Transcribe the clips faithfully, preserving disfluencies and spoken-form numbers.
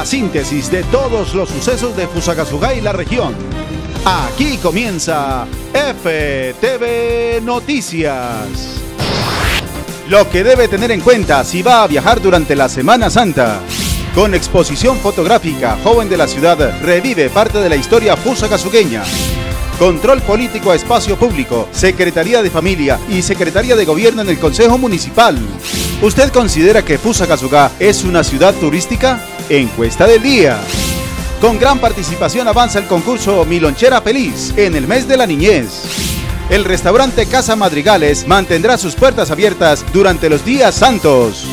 la síntesis de todos los sucesos de Fusagasugá y la región. Aquí comienza F T V Noticias. Lo que debe tener en cuenta si va a viajar durante la Semana Santa. Con exposición fotográfica, Joven de la Ciudad revive parte de la historia fusagasugueña. Control político a espacio público, Secretaría de Familia y Secretaría de Gobierno en el Consejo Municipal. ¿Usted considera que Fusagasugá es una ciudad turística? Encuesta del día. Con gran participación avanza el concurso Mi Lonchera Feliz en el mes de la niñez. El restaurante Casa Madrigales mantendrá sus puertas abiertas durante los días santos.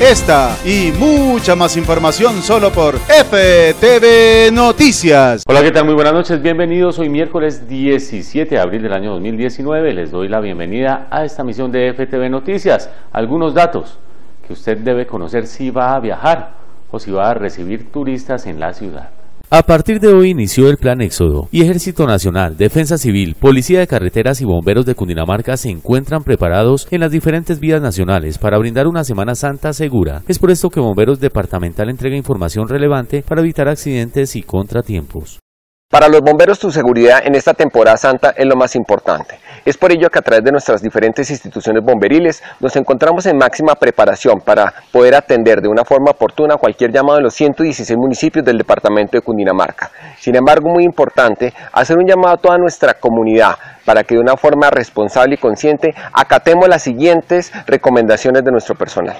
Esta y mucha más información solo por F T V Noticias. Hola, ¿qué tal? Muy buenas noches, bienvenidos. Hoy miércoles diecisiete de abril del año dos mil diecinueve. Les doy la bienvenida a esta misión de F T V Noticias. Algunos datos que usted debe conocer si va a viajar o si va a recibir turistas en la ciudad. A partir de hoy inició el Plan Éxodo y Ejército Nacional, Defensa Civil, Policía de Carreteras y Bomberos de Cundinamarca se encuentran preparados en las diferentes vías nacionales para brindar una Semana Santa segura. Es por esto que Bomberos Departamental entrega información relevante para evitar accidentes y contratiempos. Para los bomberos tu seguridad en esta temporada santa es lo más importante. Es por ello que a través de nuestras diferentes instituciones bomberiles nos encontramos en máxima preparación para poder atender de una forma oportuna cualquier llamado en los ciento dieciséis municipios del departamento de Cundinamarca. Sin embargo, muy importante hacer un llamado a toda nuestra comunidad para que de una forma responsable y consciente acatemos las siguientes recomendaciones de nuestro personal.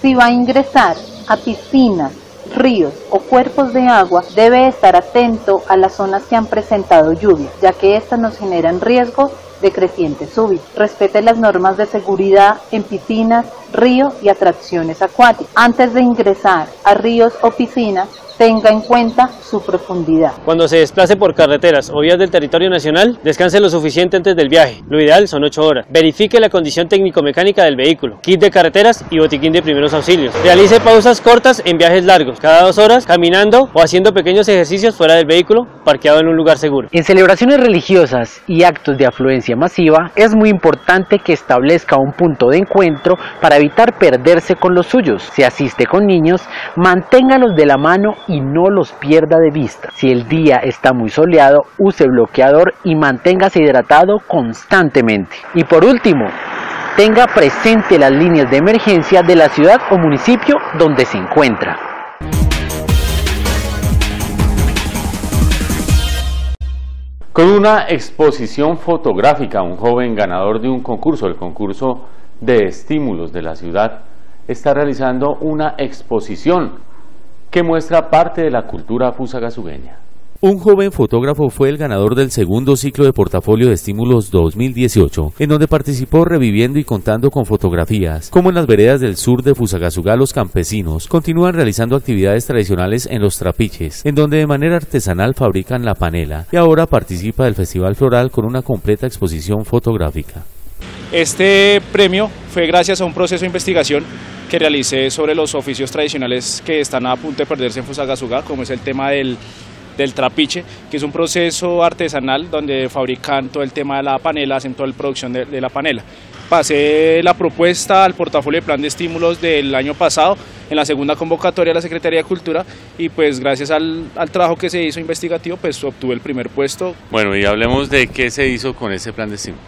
Si va a ingresar a piscinas, ríos o cuerpos de agua, debe estar atento a las zonas que han presentado lluvia, ya que estas nos generan riesgo de creciente súbita. Respete las normas de seguridad en piscinas, ríos y atracciones acuáticas. Antes de ingresar a ríos o piscinas, tenga en cuenta su profundidad. Cuando se desplace por carreteras o vías del territorio nacional, descanse lo suficiente antes del viaje. Lo ideal son ocho horas. Verifique la condición técnico-mecánica del vehículo, kit de carreteras y botiquín de primeros auxilios. Realice pausas cortas en viajes largos, cada dos horas, caminando o haciendo pequeños ejercicios fuera del vehículo, parqueado en un lugar seguro. En celebraciones religiosas y actos de afluencia masiva, es muy importante que establezca un punto de encuentro para evitar perderse con los suyos. Si asiste con niños, manténgalos de la mano y no los pierda de vista. Si el día está muy soleado, use bloqueador y manténgase hidratado constantemente. Y por último, tenga presente las líneas de emergencia de la ciudad o municipio donde se encuentra. Con una exposición fotográfica, un joven ganador de un concurso, el concurso de estímulos de la ciudad, está realizando una exposición que muestra parte de la cultura fusagasugueña. Un joven fotógrafo fue el ganador del segundo ciclo de portafolio de estímulos dos mil dieciocho, en donde participó reviviendo y contando con fotografías, como en las veredas del sur de Fusagasugá los campesinos continúan realizando actividades tradicionales en los trapiches, en donde de manera artesanal fabrican la panela, y ahora participa del Festival Floral con una completa exposición fotográfica. Este premio fue gracias a un proceso de investigación que realicé sobre los oficios tradicionales que están a punto de perderse en Fusagasugá, como es el tema del, del trapiche, que es un proceso artesanal donde fabrican todo el tema de la panela, hacen toda la producción de, de la panela. Pasé la propuesta al portafolio de plan de estímulos del año pasado, en la segunda convocatoria de la Secretaría de Cultura, y pues gracias al, al trabajo que se hizo investigativo, pues obtuve el primer puesto. Bueno, y hablemos de qué se hizo con ese plan de estímulos.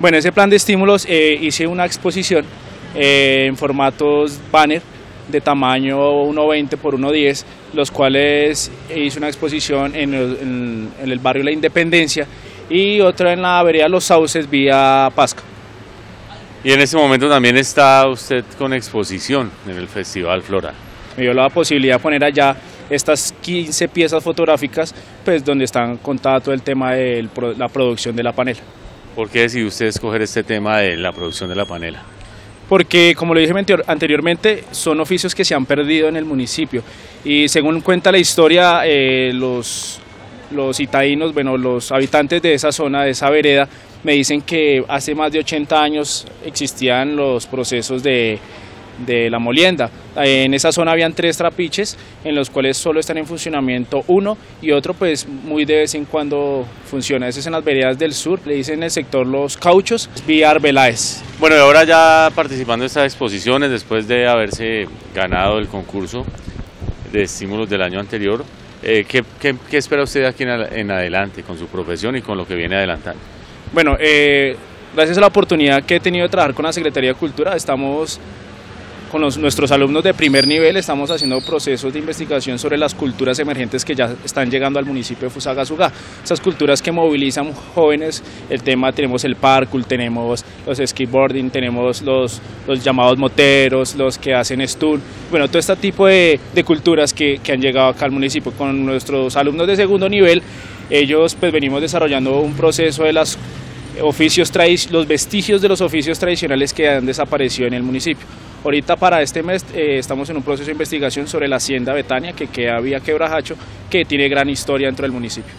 Bueno, ese plan de estímulos eh, hice una exposición Eh, en formatos banner de tamaño uno veinte por uno diez, los cuales hice una exposición en el, en, en el barrio La Independencia y otra en la vereda Los Sauces vía Pasco. Y en este momento también está usted con exposición en el Festival Flora. Me dio la posibilidad de poner allá estas quince piezas fotográficas, pues donde están contadas todo el tema de la producción de la panela. ¿Por qué decidió usted escoger este tema de la producción de la panela? Porque, como lo dije anteriormente, son oficios que se han perdido en el municipio y según cuenta la historia, eh, los, los itaínos, bueno, los habitantes de esa zona, de esa vereda, me dicen que hace más de ochenta años existían los procesos de, de la molienda. En esa zona habían tres trapiches, en los cuales solo están en funcionamiento uno y otro pues muy de vez en cuando funciona. Ese es en las veredas del sur, le dicen el sector Los Cauchos, vía Arbeláez. Bueno, y ahora ya participando en estas exposiciones, después de haberse ganado el concurso, de estímulos del año anterior. Eh, ¿qué, qué, qué espera usted aquí en, en adelante con su profesión y con lo que viene adelantando? Bueno, eh, gracias a la oportunidad que he tenido de trabajar con la Secretaría de Cultura, estamos con los, nuestros alumnos de primer nivel, estamos haciendo procesos de investigación sobre las culturas emergentes que ya están llegando al municipio de Fusagasugá. Esas culturas que movilizan jóvenes, el tema, tenemos el parkour, tenemos los skateboarding, tenemos los, los llamados moteros, los que hacen stur, bueno, todo este tipo de, de culturas que, que han llegado acá al municipio. Con nuestros alumnos de segundo nivel, ellos pues venimos desarrollando un proceso de las oficios los vestigios de los oficios tradicionales que han desaparecido en el municipio. Ahorita para este mes eh, estamos en un proceso de investigación sobre la Hacienda Betania, que queda vía Quebrajacho, que tiene gran historia dentro del municipio.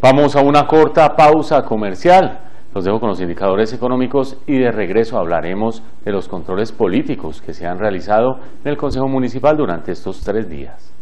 Vamos a una corta pausa comercial. Los dejo con los indicadores económicos y de regreso hablaremos de los controles políticos que se han realizado en el Consejo Municipal durante estos tres días.